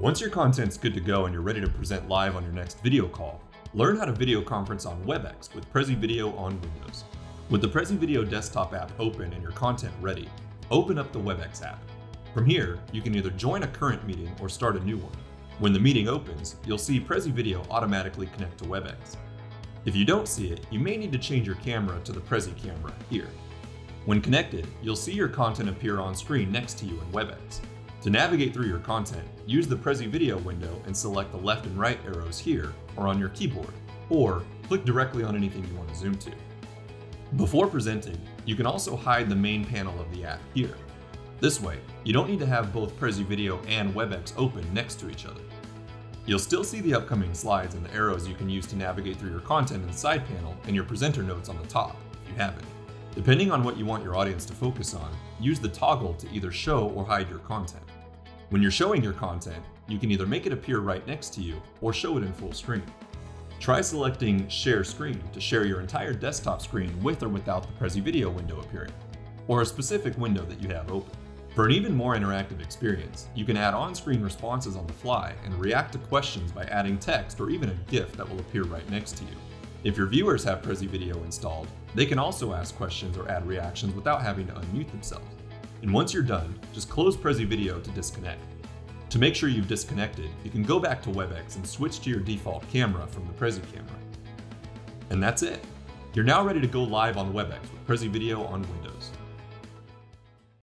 Once your content's good to go and you're ready to present live on your next video call, learn how to video conference on Webex with Prezi Video on Windows. With the Prezi Video desktop app open and your content ready, open up the Webex app. From here, you can either join a current meeting or start a new one. When the meeting opens, you'll see Prezi Video automatically connect to Webex. If you don't see it, you may need to change your camera to the Prezi camera here. When connected, you'll see your content appear on screen next to you in Webex. To navigate through your content, use the Prezi Video window and select the left and right arrows here or on your keyboard, or click directly on anything you want to zoom to. Before presenting, you can also hide the main panel of the app here. This way, you don't need to have both Prezi Video and Webex open next to each other. You'll still see the upcoming slides and the arrows you can use to navigate through your content in the side panel and your presenter notes on the top, if you haven't. Depending on what you want your audience to focus on, use the toggle to either show or hide your content. When you're showing your content, you can either make it appear right next to you or show it in full screen. Try selecting Share Screen to share your entire desktop screen with or without the Prezi Video window appearing, or a specific window that you have open. For an even more interactive experience, you can add on-screen responses on the fly and react to questions by adding text or even a GIF that will appear right next to you. If your viewers have Prezi Video installed, they can also ask questions or add reactions without having to unmute themselves. And once you're done, just close Prezi Video to disconnect. To make sure you've disconnected, you can go back to Webex and switch to your default camera from the Prezi camera. And that's it! You're now ready to go live on Webex with Prezi Video on Windows.